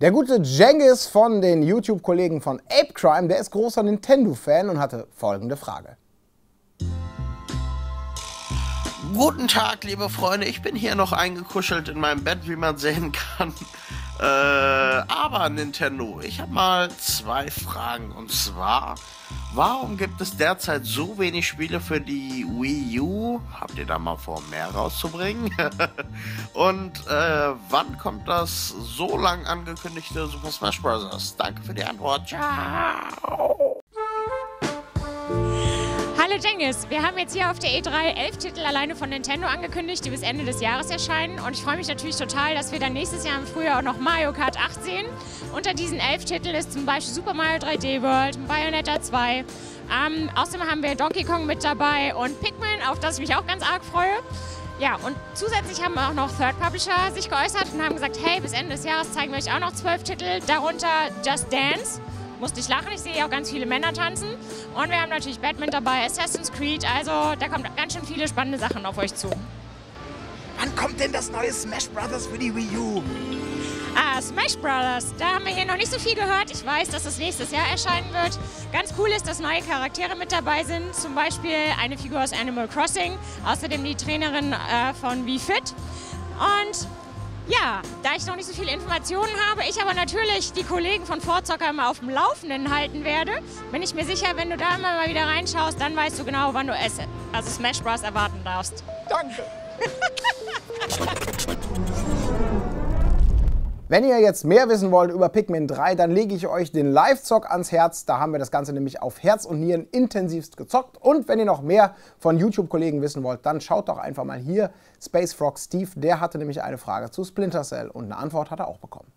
Der gute Cengiz von den YouTube-Kollegen von Apecrime, der ist großer Nintendo-Fan und hatte folgende Frage. Guten Tag, liebe Freunde. Ich bin hier noch eingekuschelt in meinem Bett, wie man sehen kann. Aber Nintendo, ich habe mal zwei Fragen. Und zwar, warum gibt es derzeit so wenig Spiele für die Wii U? Habt ihr da mal vor, mehr rauszubringen? Und wann kommt das so lang angekündigte Super Smash Bros.? Danke für die Antwort. Ciao! Hallo Cengiz, wir haben jetzt hier auf der E3 11 Titel alleine von Nintendo angekündigt, die bis Ende des Jahres erscheinen. Und ich freue mich natürlich total, dass wir dann nächstes Jahr im Frühjahr auch noch Mario Kart 8 sehen. Unter diesen 11 Titeln ist zum Beispiel Super Mario 3D World, Bayonetta 2. Außerdem haben wir Donkey Kong mit dabei und Pikmin, auf das ich mich auch ganz arg freue. Ja, und zusätzlich haben auch noch Third Publisher sich geäußert und haben gesagt, hey, bis Ende des Jahres zeigen wir euch auch noch 12 Titel, darunter Just Dance. Musste ich lachen, ich sehe auch ganz viele Männer tanzen. Und wir haben natürlich Batman dabei, Assassin's Creed, also da kommen ganz schön viele spannende Sachen auf euch zu. Wann kommt denn das neue Smash Bros. Für die Wii U? Smash Bros., da haben wir hier noch nicht so viel gehört. Ich weiß, dass das nächstes Jahr erscheinen wird. Ganz cool ist, dass neue Charaktere mit dabei sind, zum Beispiel eine Figur aus Animal Crossing, außerdem die Trainerin von Wii Fit. Und ja, da ich noch nicht so viele Informationen habe, ich aber natürlich die Kollegen von Vorzocker immer auf dem Laufenden halten werde, bin ich mir sicher, wenn du da immer mal wieder reinschaust, dann weißt du genau, wann du Smash Bros. Erwarten darfst. Danke! Wenn ihr jetzt mehr wissen wollt über Pikmin 3, dann lege ich euch den Live-Zock ans Herz. Da haben wir das Ganze nämlich auf Herz und Nieren intensivst gezockt. Und wenn ihr noch mehr von YouTube-Kollegen wissen wollt, dann schaut doch einfach mal hier SpaceFrog Steve. Der hatte nämlich eine Frage zu Splinter Cell und eine Antwort hat er auch bekommen.